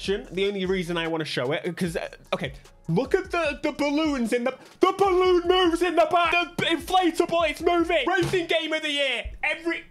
section. The only reason I want to show it, because okay, look at the balloons in the balloon moves in the back. The inflatable, it's moving. Racing game of the year. Every